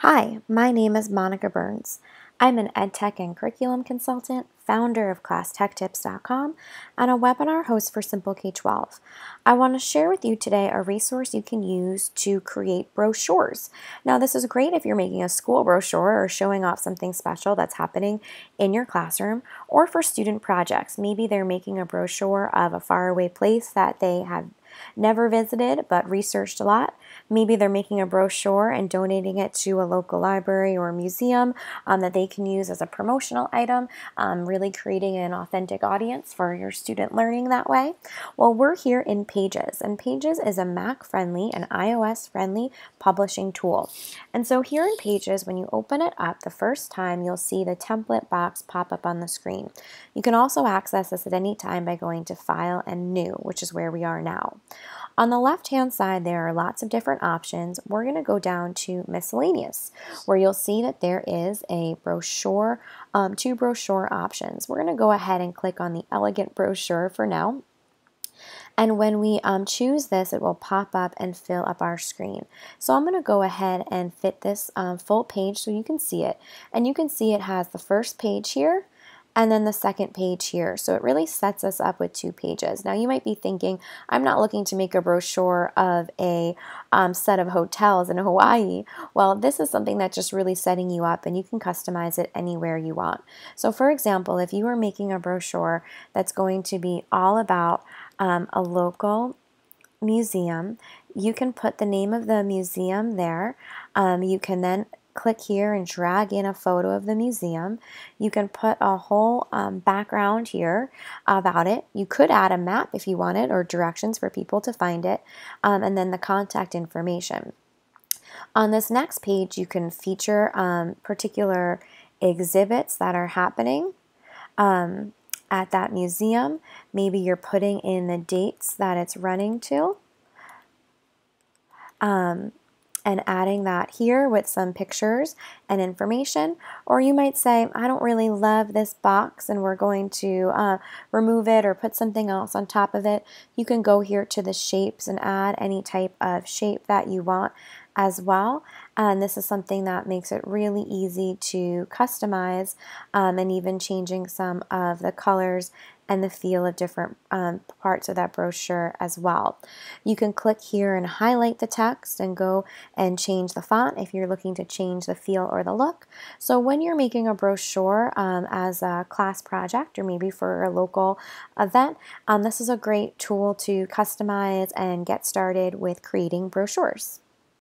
Hi, my name is Monica Burns. I'm an EdTech and Curriculum Consultant, founder of ClassTechTips.com, and a webinar host for SimpleK12. I want to share with you today a resource you can use to create brochures. Now, this is great if you're making a school brochure or showing off something special that's happening in your classroom, or for student projects. Maybe they're making a brochure of a faraway place that they have never visited but researched a lot. Maybe they're making a brochure and donating it to a local library or museum that they can use as a promotional item, really creating an authentic audience for your student learning that way. Well, we're here in Pages, and Pages is a Mac-friendly and iOS-friendly publishing tool. And so here in Pages, when you open it up the first time, you'll see the template box pop up on the screen. You can also access this at any time by going to File and New, which is where we are now. On the left-hand side, there are lots of different options. We're going to go down to Miscellaneous, where you'll see that there is a brochure, two brochure options. We're going to go ahead and click on the Elegant Brochure for now. And when we choose this, it will pop up and fill up our screen. So I'm going to go ahead and fit this full page so you can see it. And you can see it has the first page here, and then the second page here. So it really sets us up with two pages. Now you might be thinking, I'm not looking to make a brochure of a set of hotels in Hawaii. Well, this is something that's just really setting you up, and you can customize it anywhere you want. So for example, if you were making a brochure that's going to be all about a local museum, you can put the name of the museum there. You can then click here and drag in a photo of the museum. You can put a whole background here about it. You could add a map if you wanted, or directions for people to find it, and then the contact information. On this next page, you can feature particular exhibits that are happening at that museum. Maybe you're putting in the dates that it's running to. And adding that here with some pictures and information. Or you might say, I don't really love this box, and we're going to remove it or put something else on top of it. You can go here to the shapes and add any type of shape that you want as well. And this is something that makes it really easy to customize, and even changing some of the colors and the feel of different parts of that brochure as well. You can click here and highlight the text and go and change the font if you're looking to change the feel or the look. So when you're making a brochure as a class project, or maybe for a local event, this is a great tool to customize and get started with creating brochures.